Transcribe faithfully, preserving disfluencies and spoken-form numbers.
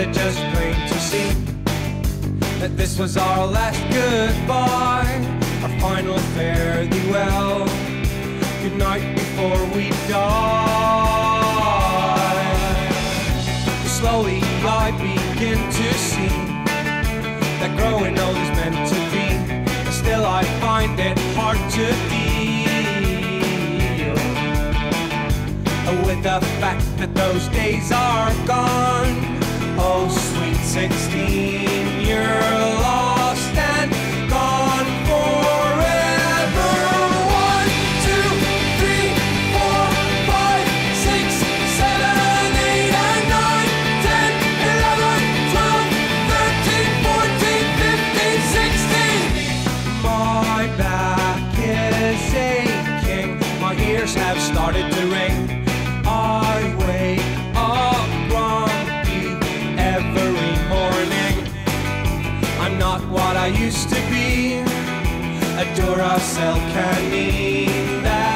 it just plain to see that this was our last goodbye, our final fare thee well, good night before we die. Slowly I begin to see that growing old is meant to be, but still I find it hard to deal with the fact that those days are gone. Oh, sweet sixteen, you're lost and gone forever. One, two, three, four, five, six, seven, eight, and nine, ten, eleven, twelve, thirteen, fourteen, fifteen, sixteen. My back is aching, my ears have started to ring. I wake up grumpy every morning. I'm not what I used to be. A Duracell can mean that.